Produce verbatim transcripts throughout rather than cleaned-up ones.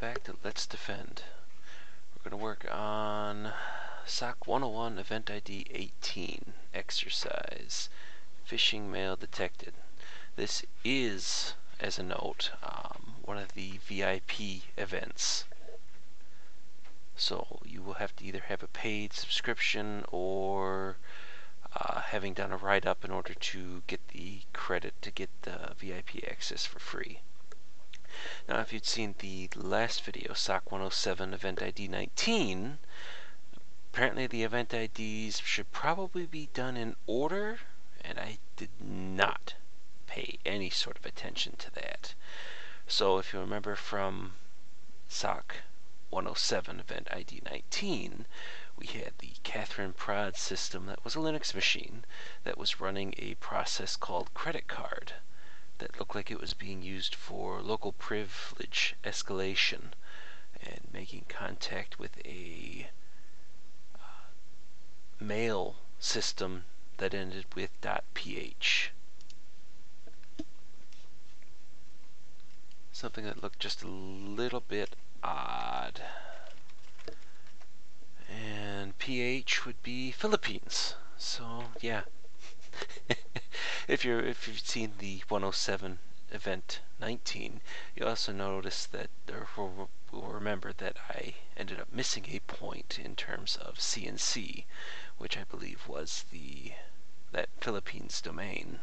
back to Let's Defend. We're going to work on S O C one oh one Event I D eighteen, Exercise, Phishing Mail Detected. This is, as a note, um, one of the V I P events. So you will have to either have a paid subscription or uh, having done a write-up in order to get the credit to get the V I P access for free. Now, if you'd seen the last video, S O C one oh seven Event I D nineteen, apparently the event I Ds should probably be done in order, and I did not pay any sort of attention to that. So if you remember from S O C one oh seven Event I D nineteen, we had the Catherine Prod system that was a Linux machine that was running a process called credit card that looked like it was being used for local privilege escalation and making contact with a uh, mail system that ended with .ph. Something that looked just a little bit odd. And ph would be Philippines. So yeah. If you're if you've seen the one oh seven Event nineteen, you also notice that, or will remember that, I ended up missing a point in terms of C N C, which I believe was the that Philippines domain.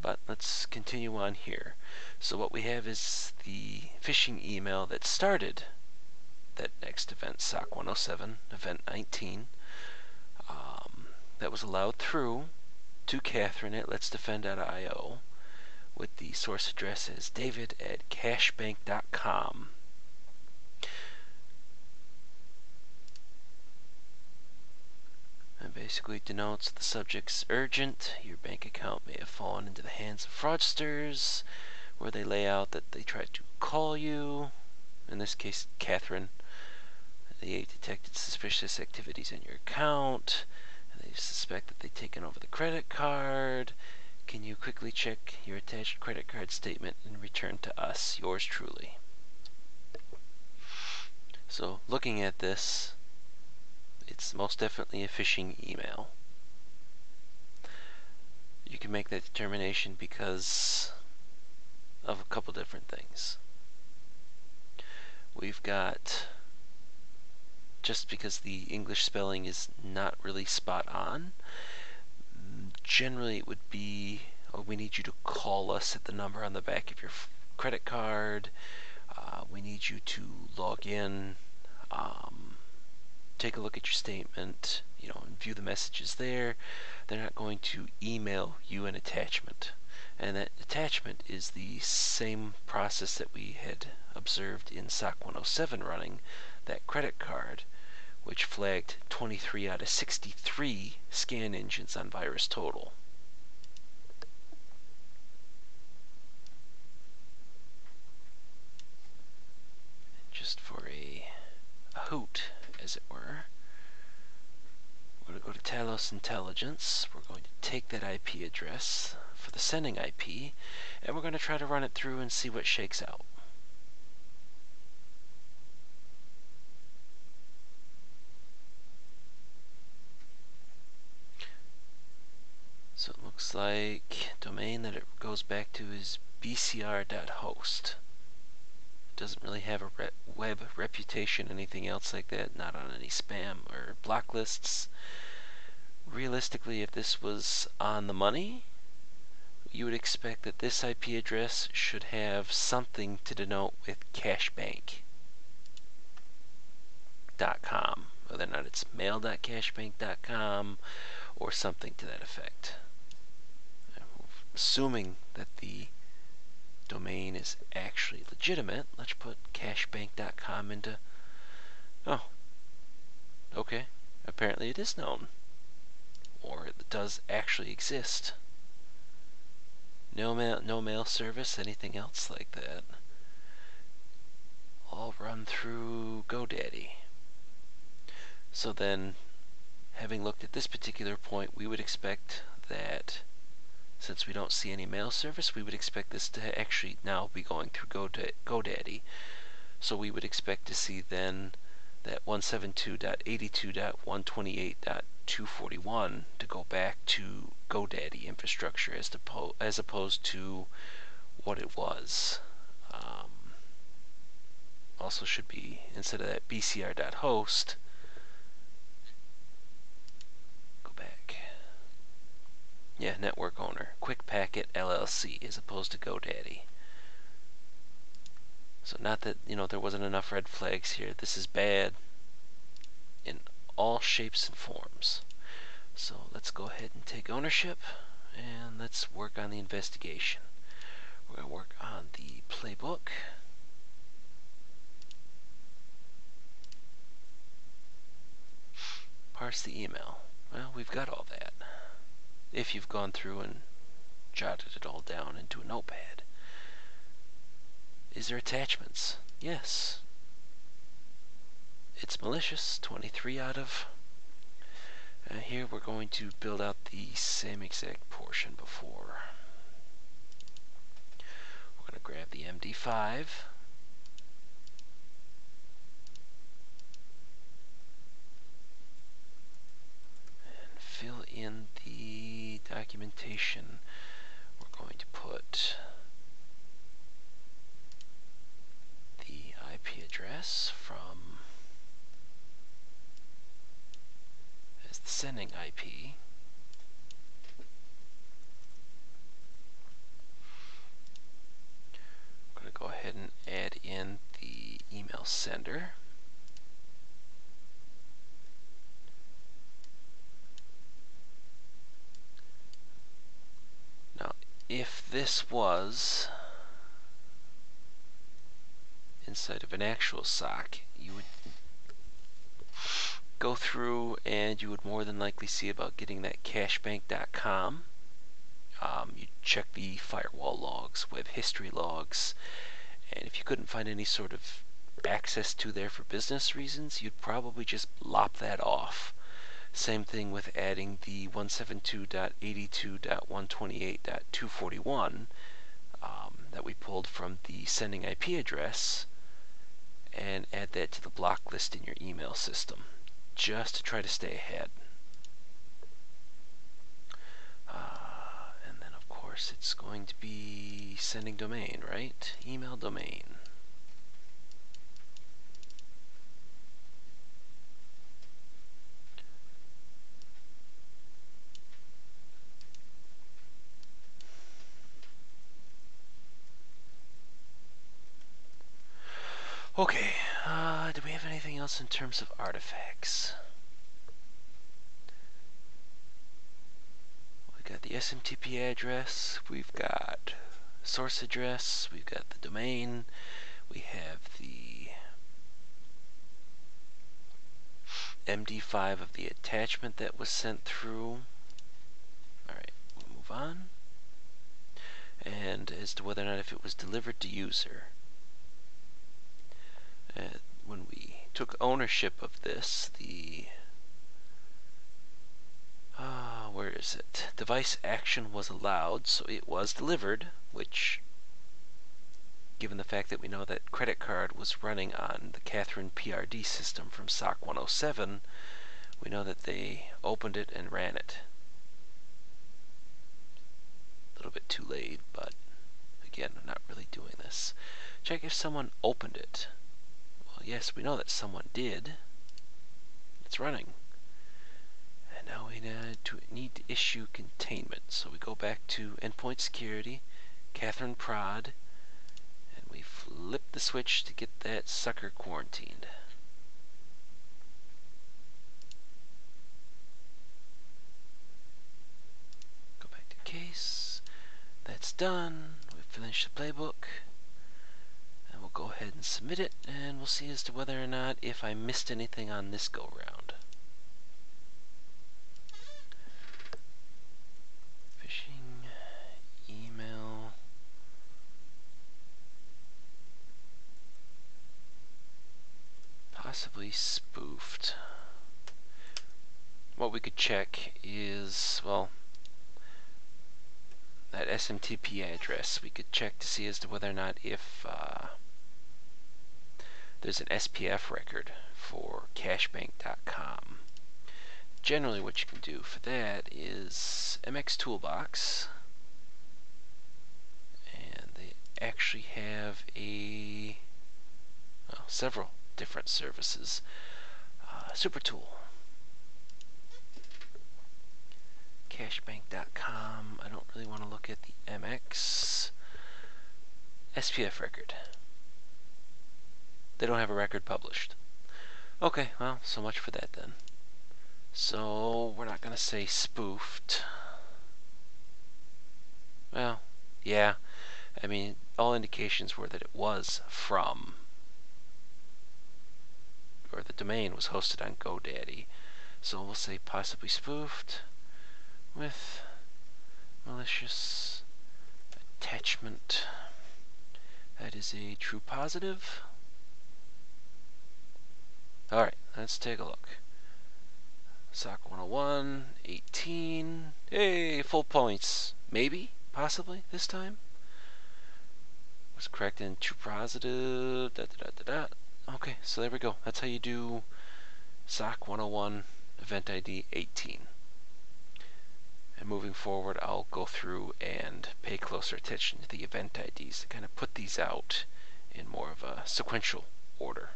But let's continue on here. So what we have is the phishing email that started that next event, S O C one oh seven Event nineteen, um, that was allowed through to Catherine at letsdefend dot i o with the source address as David at cashbank dot com. It basically denotes the subject's urgent. Your bank account may have fallen into the hands of fraudsters, where they lay out that they tried to call you, in this case Catherine. They detected suspicious activities in your account, and they suspect that they've taken over the credit card. Can you quickly check your attached credit card statement and return to us? Yours truly. So looking at this, it's most definitely a phishing email. You can make that determination because of a couple different things. We've got, just because the English spelling is not really spot on, generally it would be, oh, we need you to call us at the number on the back of your f credit card, uh, we need you to log in, um, take a look at your statement, you know, and view the messages there. They're not going to email you an attachment. And that attachment is the same process that we had observed in S O C one oh seven running, that credit card, which flagged twenty-three out of sixty-three scan engines on VirusTotal. Just for a, a hoot, as it were, we're going to go to Talos Intelligence. We're going to take that I P address for the sending I P, and we're going to try to run it through and see what shakes out. So it looks like domain that it goes back to is b c r dot host. Doesn't really have a re web reputation, anything else like that, not on any spam or block lists. Realistically, if this was on the money, you would expect that this I P address should have something to denote with cashbank dot com, whether or not it's mail dot cashbank dot com or something to that effect. Assuming that the domain is actually legitimate, let's put cashbank dot com into, oh, okay, apparently it is known, or it does actually exist. No mail, no mail service, anything else like that. All run through GoDaddy. So then, having looked at this particular point, we would expect that Since we don't see any mail service, we would expect this to actually now be going through GoDaddy. So we would expect to see then that one seventy-two dot eighty-two dot one twenty-eight dot two forty-one to go back to GoDaddy infrastructure as, to po as opposed to what it was. Um, also should be, instead of that, b c r dot host, go back. Yeah, network owner, QuickPacket L L C as opposed to GoDaddy. So not that, you know, there wasn't enough red flags here. This is bad in all shapes and forms. So let's go ahead and take ownership, and let's work on the investigation. We're going to work on the playbook. Parse the email. Well, we've got all that. If you've gone through and jotted it all down into a notepad. Is there attachments? Yes. It's malicious. twenty-three out of. Uh, here we're going to build out the same exact portion before. We're going to grab the M D five. And fill in the documentation. We're going to put I P address from as the sending I P, I'm going to go ahead and add in the email sender, now if this was inside of an actual S O C, you would go through and you would more than likely see about getting that cashbank dot com. Um, you check the firewall logs, web history logs, and if you couldn't find any sort of access to there for business reasons, you'd probably just lop that off. Same thing with adding the one seventy-two dot eighty-two dot one twenty-eight dot two forty-one um, that we pulled from the sending I P address, and add that to the block list in your email system, just to try to stay ahead. Uh, and then of course it's going to be sending domain, right? Email domain. Okay, uh, do we have anything else in terms of artifacts? We've got the S M T P address, we've got source address, we've got the domain, we have the M D five of the attachment that was sent through. Alright, we'll move on. And as to whether or not if it was delivered to user. Uh, when we took ownership of this, the uh, where is it? Device action was allowed, so it was delivered, which given the fact that we know that credit card was running on the Catherine P R D system from S O C one oh seven, we know that they opened it and ran it. A little bit too late, but again, I'm not really doing this. Check if someone opened it. Yes, we know that someone did. It's running. And now we need to issue containment. So we go back to Endpoint Security, Catherine Prod, and we flip the switch to get that sucker quarantined. Go back to case. That's done. We've finished the playbook. We'll go ahead and submit it, and we'll see as to whether or not if I missed anything on this go-round. Phishing, email. Possibly spoofed. What we could check is, well, that S M T P address. We could check to see as to whether or not if uh, there's an S P F record for cashbank dot com. Generally what you can do for that is M X toolbox, and they actually have a well, several different services. Uh, super tool, cashbank dot com. I don't really want to look at the M X S P F record. They don't have a record published. Okay, well, so much for that then. So we're not going to say spoofed. Well, yeah, I mean, all indications were that it was from, or the domain was hosted on GoDaddy. So we'll say possibly spoofed with malicious attachment. That is a true positive. Alright, let's take a look. S O C one oh one, eighteen. Hey, full points. Maybe, possibly, this time. Was correct in true positive. Da, da, da, da, da. Okay, so there we go. That's how you do S O C one oh one event I D eighteen. And moving forward, I'll go through and pay closer attention to the event I Ds to kind of put these out in more of a sequential order.